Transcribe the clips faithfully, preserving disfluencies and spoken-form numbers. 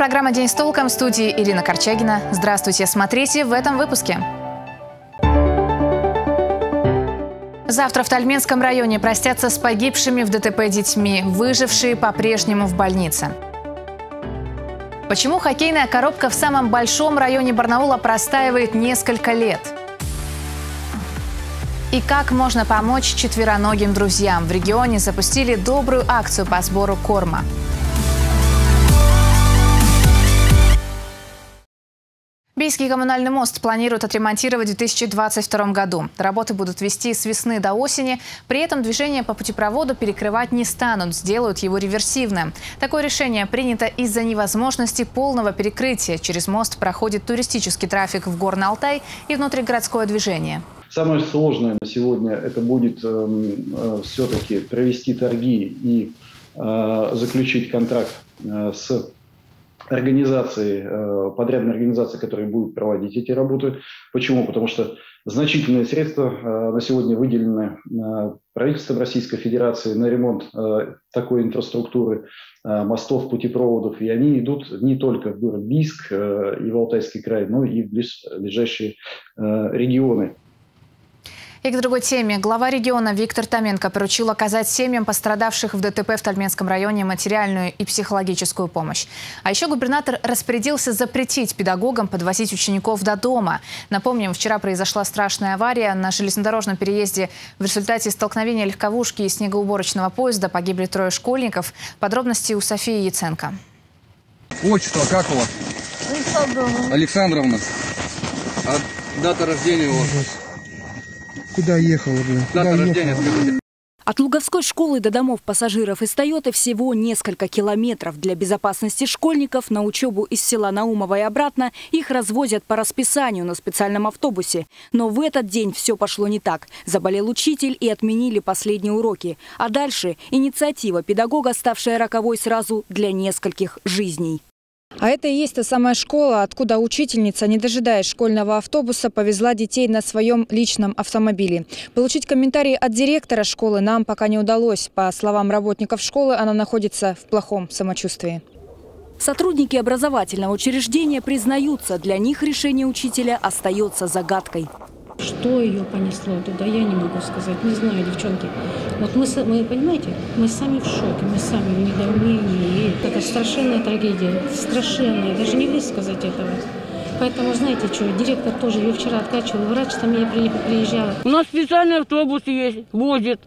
программа «День с толком», в студии Ирина Корчагина. Здравствуйте. Смотрите в этом выпуске. Завтра в Тальменском районе простятся с погибшими в ДТП детьми, выжившие по-прежнему в больнице. Почему хоккейная коробка в самом большом районе Барнаула простаивает несколько лет? И как можно помочь четвероногим друзьям? В регионе запустили добрую акцию по сбору корма. Бийский коммунальный мост планируют отремонтировать в две тысячи двадцать втором году. Работы будут вести с весны до осени. При этом движение по путепроводу перекрывать не станут, сделают его реверсивным. Такое решение принято из-за невозможности полного перекрытия. Через мост проходит туристический трафик в Горный Алтай и внутригородское движение. Самое сложное на сегодня это будет э, все-таки провести торги и э, заключить контракт э, с организации, подрядные организации, которые будут проводить эти работы. Почему? Потому что значительные средства на сегодня выделены правительством Российской Федерации на ремонт такой инфраструктуры, мостов, путепроводов. И они идут не только в город Бийск и в Алтайский край, но и в ближайшие регионы. И к другой теме. Глава региона Виктор Томенко поручил оказать семьям пострадавших в ДТП в Тальменском районе материальную и психологическую помощь. А еще губернатор распорядился запретить педагогам подвозить учеников до дома. Напомним, вчера произошла страшная авария. На железнодорожном переезде в результате столкновения легковушки и снегоуборочного поезда погибли трое школьников. Подробности у Софии Яценко. Отчество как у вас? Александровна. Александровна. А дата рождения у вас? Куда ехала, блин? Куда ехала? От Луговской школы до домов пассажиров из «Тойоты» всего несколько километров. Для безопасности школьников на учебу из села Наумова и обратно их развозят по расписанию на специальном автобусе. Но в этот день все пошло не так. Заболел учитель и отменили последние уроки. А дальше инициатива педагога, ставшая роковой сразу для нескольких жизней. А это и есть та самая школа, откуда учительница, не дожидаясь школьного автобуса, повезла детей на своем личном автомобиле. Получить комментарии от директора школы нам пока не удалось. По словам работников школы, она находится в плохом самочувствии. Сотрудники образовательного учреждения признаются, для них решение учителя остается загадкой. Что ее понесло туда, я не могу сказать, не знаю, девчонки. Вот мы, мы, понимаете, мы сами в шоке, мы сами в недоумении. Это страшная трагедия, страшная, даже не высказать этого. Поэтому, знаете что, директор тоже ее вчера откачивал, врач там меня приезжала. У нас специальный автобус есть, возит.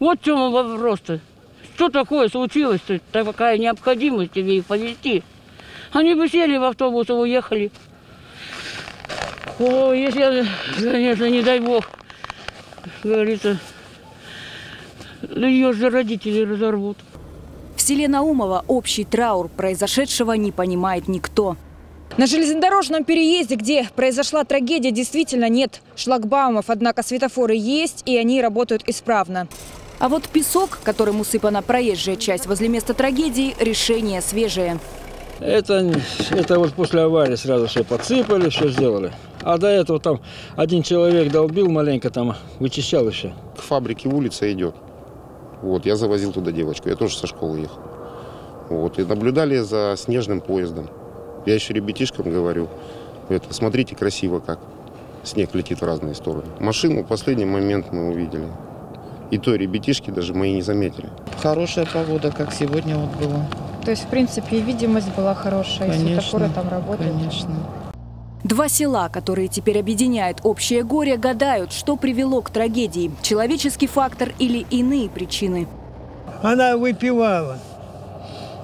Вот в чем вопрос-то. Что такое случилось-то, такая необходимость тебе их повезти? Они бы сели в автобус и уехали. О, если, конечно, не дай бог, говорится, ее же родители разорвут. В селе Наумова общий траур, произошедшего не понимает никто. На железнодорожном переезде, где произошла трагедия, действительно нет шлагбаумов. Однако светофоры есть, и они работают исправно. А вот песок, которым усыпана проезжая часть возле места трагедии, решение свежее. Это, это вот после аварии сразу все подсыпали, все сделали. А до этого там один человек долбил маленько, там вычищал еще. К фабрике улица идет. Вот, я завозил туда девочку, я тоже со школы ехал. Вот, и наблюдали за снежным поездом. Я еще ребятишкам говорю, это, смотрите, красиво как. Снег летит в разные стороны. Машину в последний момент мы увидели. И то ребятишки даже мои не заметили. Хорошая погода, как сегодня вот было. То есть, в принципе, и видимость была хорошая, конечно, светофоры там работают. Конечно. Два села, которые теперь объединяет общее горе, гадают, что привело к трагедии. Человеческий фактор или иные причины. Она выпивала,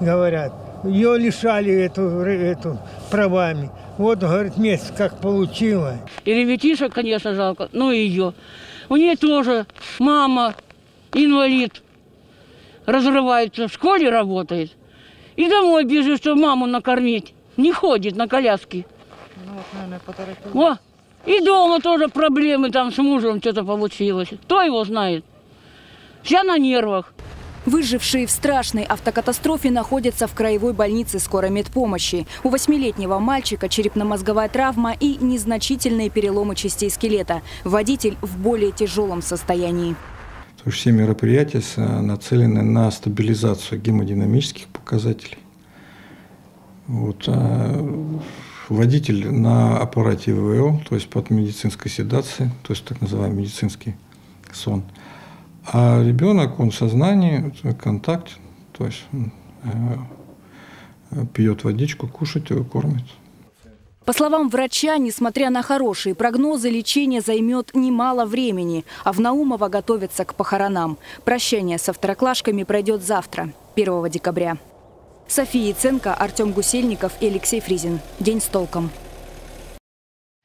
говорят. Ее лишали эту, эту правами. Вот, говорит, месяц как получила. И ребятишек, конечно, жалко, но и ее. У нее тоже мама инвалид. Разрывается, в школе работает. И домой бежит, чтобы маму накормить. Не ходит на коляске. Ну, вот, наверное, поторопилась. О, и дома тоже проблемы, там с мужем что-то получилось. Кто его знает? Вся на нервах. Выжившие в страшной автокатастрофе находятся в краевой больнице скорой медпомощи. У восьмилетнего мальчика черепно-мозговая травма и незначительные переломы частей скелета. Водитель в более тяжелом состоянии. Все мероприятия нацелены на стабилизацию гемодинамических показателей, Вот. А водитель на аппарате ИВЛ, то есть под медицинской седацией, то есть так называемый медицинский сон. А ребенок, он в сознании, контакт, то есть э, пьет водичку, кушает его, кормит. По словам врача, несмотря на хорошие прогнозы, лечение займет немало времени, а в Наумово готовится к похоронам. Прощание со второклашками пройдет завтра, первого декабря. София Яценко, Артём Гусельников и Алексей Фризин. День с толком.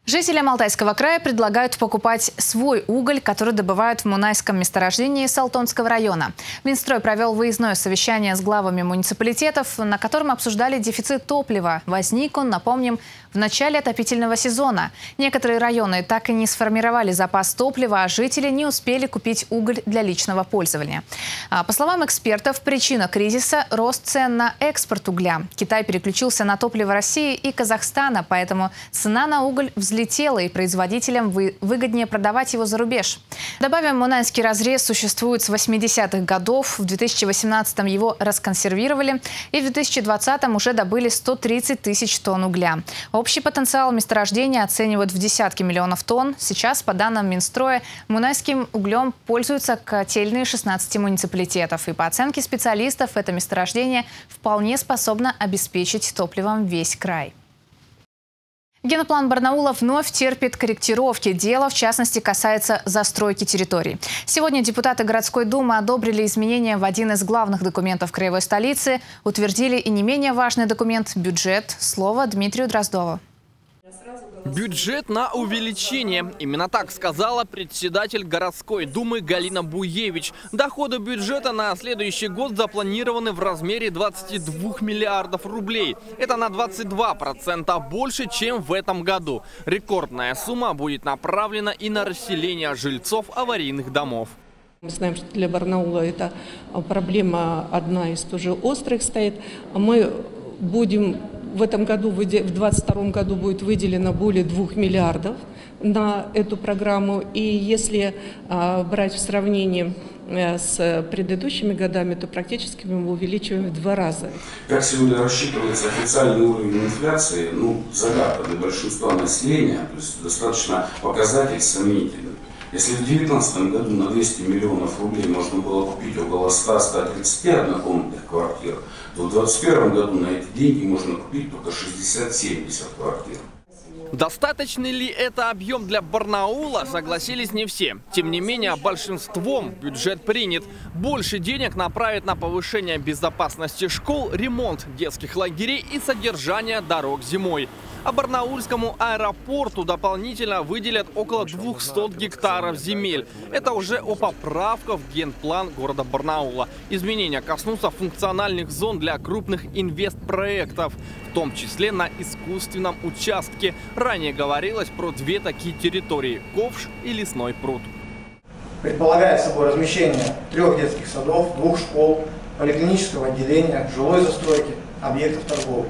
Жителям Алтайского края предлагают покупать свой уголь, который добывают в Мунайском месторождении Салтонского района. Минстрой провел выездное совещание с главами муниципалитетов, на котором обсуждали дефицит топлива. Возник он, напомним, в начале отопительного сезона. Некоторые районы так и не сформировали запас топлива, а жители не успели купить уголь для личного пользования. По словам экспертов, причина кризиса – рост цен на экспорт угля. Китай переключился на топливо России и Казахстана, поэтому цена на уголь взлетела. Взлетело, и производителям выгоднее продавать его за рубеж. Добавим, мунайский разрез существует с восьмидесятых годов. В две тысячи восемнадцатом его расконсервировали, и в две тысячи двадцатом уже добыли сто тридцать тысяч тонн угля. Общий потенциал месторождения оценивают в десятки миллионов тонн. Сейчас, по данным Минстроя, мунайским углем пользуются котельные шестнадцати муниципалитетов. И по оценке специалистов, это месторождение вполне способно обеспечить топливом весь край. Генплан Барнаула вновь терпит корректировки. Дело, в частности, касается застройки территорий. Сегодня депутаты городской думы одобрили изменения в один из главных документов краевой столицы, утвердили и не менее важный документ – бюджет. Слово Дмитрию Дроздову. Бюджет на увеличение. Именно так сказала председатель городской думы Галина Буевич. Доходы бюджета на следующий год запланированы в размере двадцати двух миллиардов рублей. Это на двадцать два процента больше, чем в этом году. Рекордная сумма будет направлена и на расселение жильцов аварийных домов. Мы знаем, что для Барнаула эта проблема одна из тоже острых стоит. Мы будем... В этом году, в две тысячи двадцать втором году, будет выделено более двух миллиардов на эту программу. И если брать в сравнении с предыдущими годами, то практически мы увеличиваем в два раза. Как сегодня рассчитывается официальный уровень инфляции, ну, загадка для большинства населения, то есть достаточно показатель сомнительный. Если в две тысячи девятнадцатом году на двести миллионов рублей можно было купить около ста — ста тридцати однокомнатных квартир, то в две тысячи двадцать первом году на эти деньги можно купить только шестьдесят — семьдесят квартир. Достаточный ли это объем для Барнаула, согласились не все. Тем не менее, большинством бюджет принят. Больше денег направят на повышение безопасности школ, ремонт детских лагерей и содержание дорог зимой. А барнаульскому аэропорту дополнительно выделят около двухсот гектаров земель. Это уже о поправках в генплан города Барнаула. Изменения коснутся функциональных зон для крупных инвестпроектов, в том числе на искусственном участке. Ранее говорилось про две такие территории – Ковш и Лесной пруд. Предполагает собой размещение трех детских садов, двух школ, поликлинического отделения, жилой застройки, объектов торговли.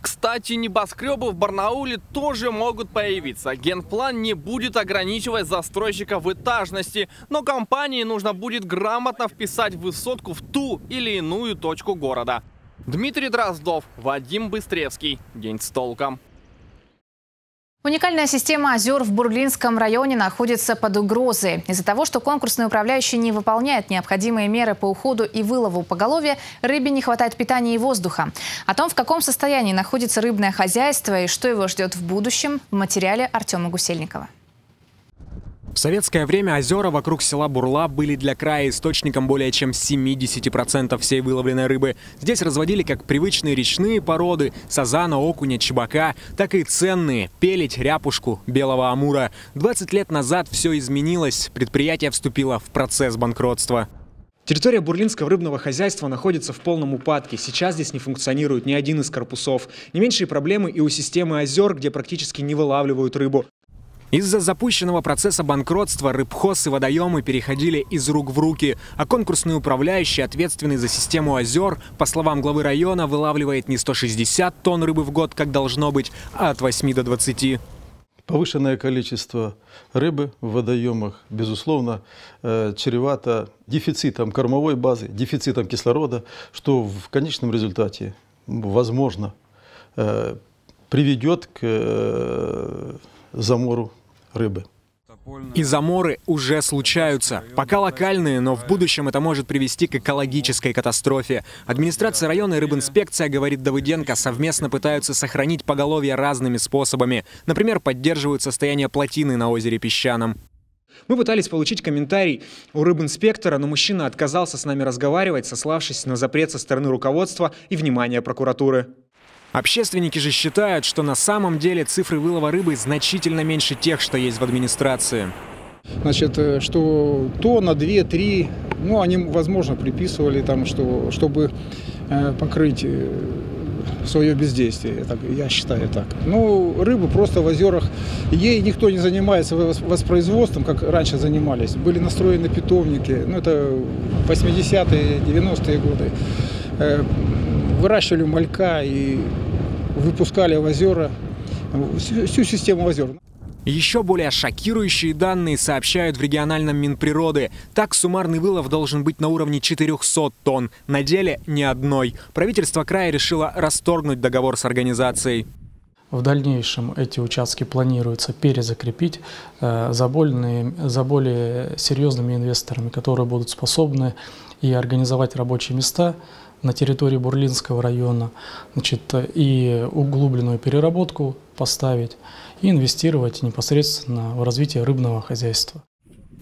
Кстати, небоскребы в Барнауле тоже могут появиться. Генплан не будет ограничивать застройщика в этажности, но компании нужно будет грамотно вписать высотку в ту или иную точку города. Дмитрий Дроздов, Вадим Быстревский. День с толком. Уникальная система озер в Бурлинском районе находится под угрозой. Из-за того, что конкурсный управляющий не выполняет необходимые меры по уходу и вылову поголовья, рыбе не хватает питания и воздуха. О том, в каком состоянии находится рыбное хозяйство и что его ждет в будущем, в материале Артёма Гусельникова. В советское время озера вокруг села Бурла были для края источником более чем семидесяти процентов всей выловленной рыбы. Здесь разводили как привычные речные породы – сазана, окуня, чебака, так и ценные – пеледь, ряпушку, белого амура. двадцать лет назад все изменилось. Предприятие вступило в процесс банкротства. Территория Бурлинского рыбного хозяйства находится в полном упадке. Сейчас здесь не функционирует ни один из корпусов. Не меньшие проблемы и у системы озер, где практически не вылавливают рыбу. Из-за запущенного процесса банкротства рыбхоз и водоемы переходили из рук в руки, а конкурсный управляющий, ответственный за систему озер, по словам главы района, вылавливает не сто шестьдесят тонн рыбы в год, как должно быть, а от восьми до двадцати. Повышенное количество рыбы в водоемах, безусловно, чревато дефицитом кормовой базы, дефицитом кислорода, что в конечном результате возможно, приведет к замору рыбы. И заморы уже случаются. Пока локальные, но в будущем это может привести к экологической катастрофе. Администрация района и рыбинспекция, говорит Давыденко, совместно пытаются сохранить поголовье разными способами. Например, поддерживают состояние плотины на озере Песчаном. Мы пытались получить комментарий у рыбинспектора, но мужчина отказался с нами разговаривать, сославшись на запрет со стороны руководства и внимания прокуратуры. Общественники же считают, что на самом деле цифры вылова рыбы значительно меньше тех, что есть в администрации. Значит, что то на две-три, ну, они, возможно, приписывали там, что, чтобы покрыть свое бездействие, я считаю так. Ну, рыбы просто в озерах, ей никто не занимается воспроизводством, как раньше занимались. Были настроены питомники, ну, это восьмидесятые, девяностые годы. Выращивали малька и выпускали в озера, всю, всю систему озер. Еще более шокирующие данные сообщают в региональном Минприроды. Так, суммарный вылов должен быть на уровне четырёхсот тонн. На деле ни одной. Правительство края решило расторгнуть договор с организацией. В дальнейшем эти участки планируется перезакрепить за более, за более серьезными инвесторами, которые будут способны и организовать рабочие места на территории Бурлинского района, значит, и углубленную переработку поставить, и инвестировать непосредственно в развитие рыбного хозяйства.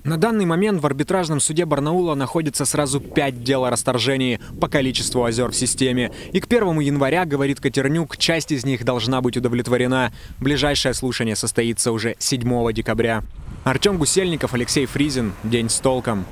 На данный момент в арбитражном суде Барнаула находится сразу пять дел о расторжении по количеству озер в системе. И к первому января, говорит Катернюк, часть из них должна быть удовлетворена. Ближайшее слушание состоится уже седьмого декабря. Артём Гусельников, Алексей Фризин. День с толком.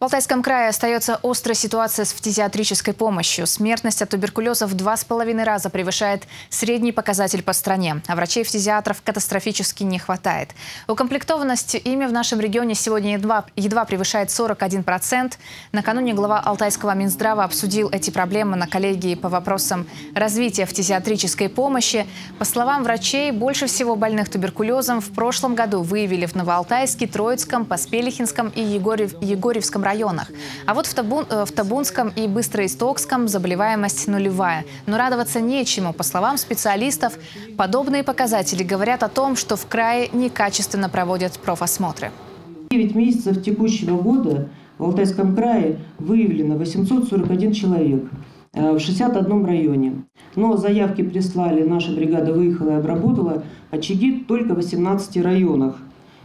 В Алтайском крае остается острая ситуация с фтизиатрической помощью. Смертность от туберкулеза в два с половиной раза превышает средний показатель по стране. А врачей-фтизиатров катастрофически не хватает. Укомплектованность ими в нашем регионе сегодня едва, едва превышает сорок один процент. Накануне глава Алтайского Минздрава обсудил эти проблемы на коллегии по вопросам развития фтизиатрической помощи. По словам врачей, больше всего больных туберкулезом в прошлом году выявили в Новоалтайске, Троицком, Поспелихинском и Егорьев, Егорьевском районах. районах. А вот в, Табун, в Табунском и Быстроистокском заболеваемость нулевая. Но радоваться нечему. По словам специалистов, подобные показатели говорят о том, что в крае некачественно проводят профосмотры. девять месяцев текущего года в Алтайском крае выявлено восемьсот сорок один человек в шестьдесят одном районе. Но заявки прислали, наша бригада выехала и обработала очаги только в восемнадцати районах.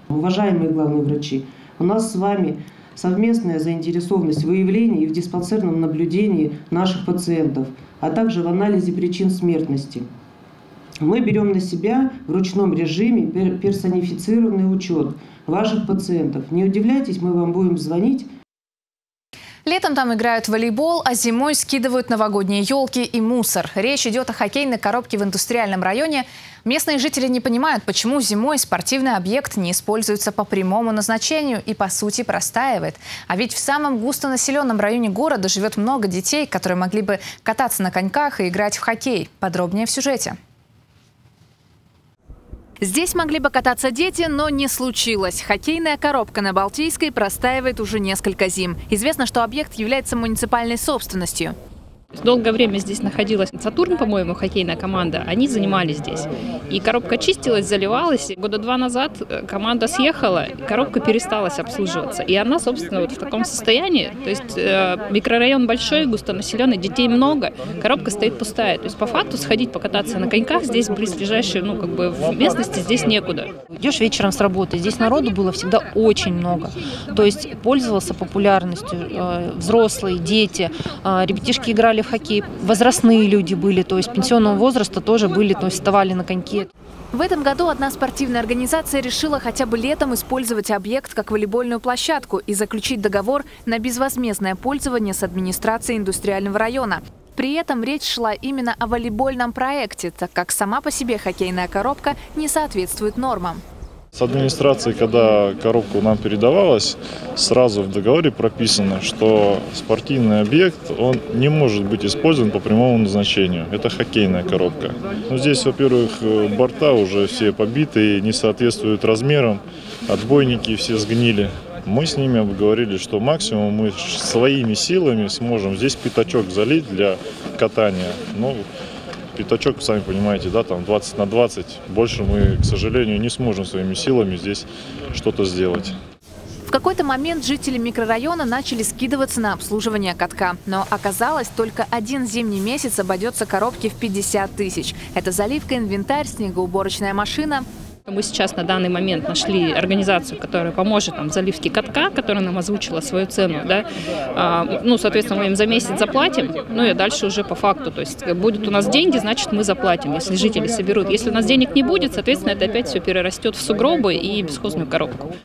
Уважаемые главные врачи, у нас с вами совместная заинтересованность в выявлении и в диспансерном наблюдении наших пациентов, а также в анализе причин смертности. Мы берем на себя в ручном режиме персонифицированный учет ваших пациентов. Не удивляйтесь, мы вам будем звонить. Летом там играют в волейбол, а зимой скидывают новогодние елки и мусор. Речь идет о хоккейной коробке в Индустриальном районе. Местные жители не понимают, почему зимой спортивный объект не используется по прямому назначению и, по сути, простаивает. А ведь в самом густонаселенном районе города живет много детей, которые могли бы кататься на коньках и играть в хоккей. Подробнее в сюжете. Здесь могли бы кататься дети, но не случилось. Хоккейная коробка на Балтийской простаивает уже несколько зим. Известно, что объект является муниципальной собственностью. Долгое время здесь находилась «Сатурн», по-моему, хоккейная команда. Они занимались здесь. И коробка чистилась, заливалась. Года два назад команда съехала, коробка пересталась обслуживаться. И она, собственно, вот в таком состоянии. То есть микрорайон большой, густонаселенный, детей много, коробка стоит пустая. То есть по факту сходить покататься на коньках здесь, близлежащие, ну, как бы в местности, здесь некуда. Идешь вечером с работы, здесь народу было всегда очень много. То есть пользовался популярностью взрослые, дети, ребятишки играли в хоккей. Возрастные люди были, то есть пенсионного возраста тоже были, то есть вставали на коньки. В этом году одна спортивная организация решила хотя бы летом использовать объект как волейбольную площадку и заключить договор на безвозмездное пользование с администрацией Индустриального района. При этом речь шла именно о волейбольном проекте, так как сама по себе хоккейная коробка не соответствует нормам. С администрацией, когда коробка нам передавалась, сразу в договоре прописано, что спортивный объект он не может быть использован по прямому назначению. Это хоккейная коробка. Но здесь, во-первых, борта уже все побитые, не соответствуют размерам, отбойники все сгнили. Мы с ними обговорили, что максимум мы своими силами сможем здесь пятачок залить для катания. Ну, пятачок, сами понимаете, да, там двадцать на двадцать. Больше мы, к сожалению, не сможем своими силами здесь что-то сделать. В какой-то момент жители микрорайона начали скидываться на обслуживание катка. Но оказалось, только один зимний месяц обойдется коробке в пятьдесят тысяч. Это заливка, инвентарь, снегоуборочная машина. Мы сейчас на данный момент нашли организацию, которая поможет нам в заливке катка, которая нам озвучила свою цену. Да? А, ну, соответственно, мы им за месяц заплатим, ну и дальше уже по факту. То есть будет у нас деньги, значит, мы заплатим, если жители соберут. Если у нас денег не будет, соответственно, это опять все перерастет в сугробы и бесхозную коробку.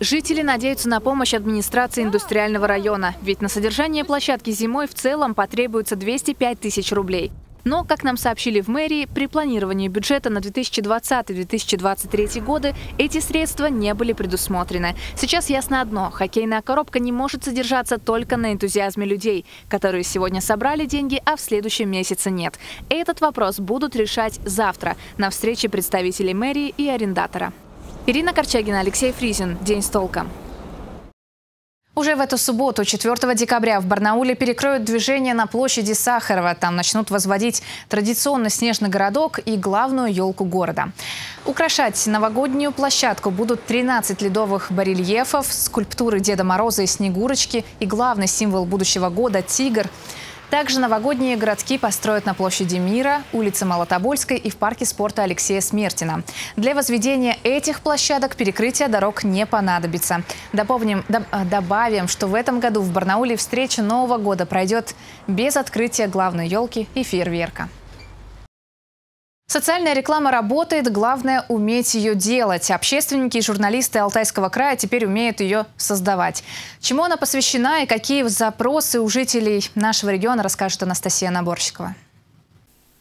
Жители надеются на помощь администрации Индустриального района. Ведь на содержание площадки зимой в целом потребуется двести пять тысяч рублей. Но, как нам сообщили в мэрии, при планировании бюджета на две тысячи двадцатый — две тысячи двадцать третий годы эти средства не были предусмотрены. Сейчас ясно одно – хоккейная коробка не может содержаться только на энтузиазме людей, которые сегодня собрали деньги, а в следующем месяце нет. Этот вопрос будут решать завтра на встрече представителей мэрии и арендатора. Ирина Корчагина, Алексей Фризин. День с толком. Уже в эту субботу, четвёртого декабря, в Барнауле перекроют движение на площади Сахарова. Там начнут возводить традиционный снежный городок и главную елку города. Украшать новогоднюю площадку будут тринадцать ледовых барельефов, скульптуры Деда Мороза и Снегурочки и главный символ будущего года – тигр. Также новогодние городки построят на площади Мира, улице Молотобольской и в парке спорта Алексея Смертина. Для возведения этих площадок перекрытия дорог не понадобится. Допомним, доб, добавим, что в этом году в Барнауле встреча Нового года пройдет без открытия главной елки и фейерверка. Социальная реклама работает, главное – уметь ее делать. Общественники и журналисты Алтайского края теперь умеют ее создавать. Чему она посвящена и какие запросы у жителей нашего региона, расскажет Анастасия Наборщикова.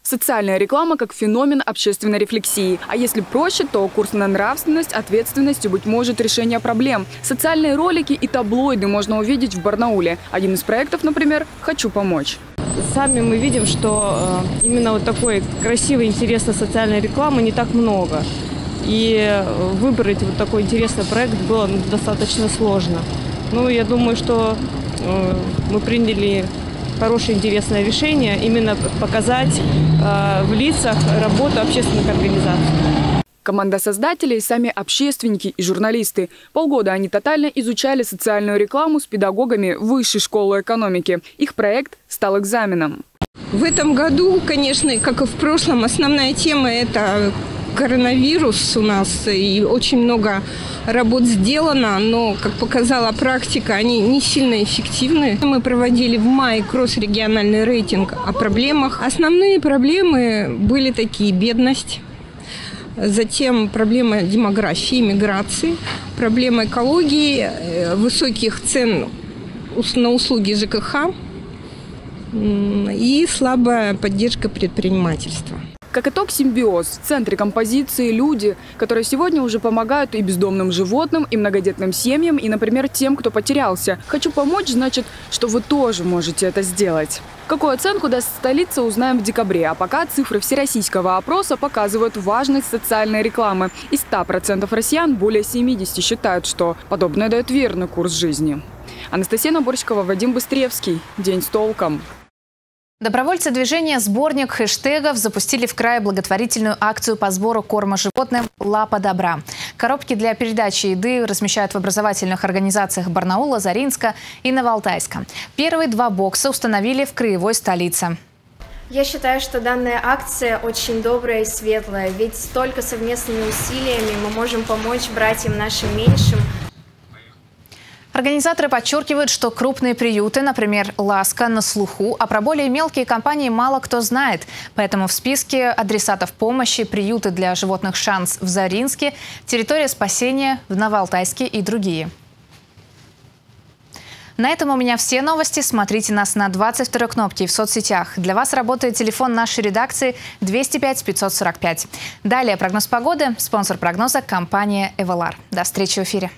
Социальная реклама как феномен общественной рефлексии. А если проще, то курс на нравственность, ответственность и, быть может, решение проблем. Социальные ролики и таблоиды можно увидеть в Барнауле. Один из проектов, например, «Хочу помочь». Сами мы видим, что именно вот такой красивой, интересной социальной рекламы не так много. И выбрать вот такой интересный проект было достаточно сложно. Ну, я думаю, что мы приняли хорошее, интересное решение именно показать в лицах работу общественных организаций. Команда создателей, сами общественники и журналисты. Полгода они тотально изучали социальную рекламу с педагогами Высшей школы экономики. Их проект стал экзаменом. В этом году, конечно, как и в прошлом, основная тема – это коронавирус у нас. И очень много работ сделано, но, как показала практика, они не сильно эффективны. Мы проводили в мае кросс-региональный рейтинг о проблемах. Основные проблемы были такие – бедность. Затем проблема демографии, миграции, проблема экологии, высоких цен на услуги ЖКХ и слабая поддержка предпринимательства. Как итог, симбиоз. В центре композиции люди, которые сегодня уже помогают и бездомным животным, и многодетным семьям, и, например, тем, кто потерялся. «Хочу помочь» значит, что вы тоже можете это сделать. Какую оценку даст столица, узнаем в декабре. А пока цифры всероссийского опроса показывают важность социальной рекламы. Из ста процентов россиян более семидесяти процентов считают, что подобное дает верный курс жизни. Анастасия Наборщикова, Вадим Быстревский. День с толком. Добровольцы движения «Сборник хэштегов» запустили в крае благотворительную акцию по сбору корма животным «Лапа добра». Коробки для передачи еды размещают в образовательных организациях Барнаула, Заринска и Новоалтайска. Первые два бокса установили в краевой столице. Я считаю, что данная акция очень добрая и светлая, ведь только совместными усилиями мы можем помочь братьям нашим меньшим. Организаторы подчеркивают, что крупные приюты, например, «Ласка», на слуху, а про более мелкие компании мало кто знает. Поэтому в списке адресатов помощи приюты для животных «Шанс» в Заринске, территория спасения в Новоалтайске и другие. На этом у меня все новости. Смотрите нас на двадцать второй кнопке и в соцсетях. Для вас работает телефон нашей редакции двести пять пятьсот сорок пять. Далее прогноз погоды. Спонсор прогноза – компания «Эвалар». До встречи в эфире.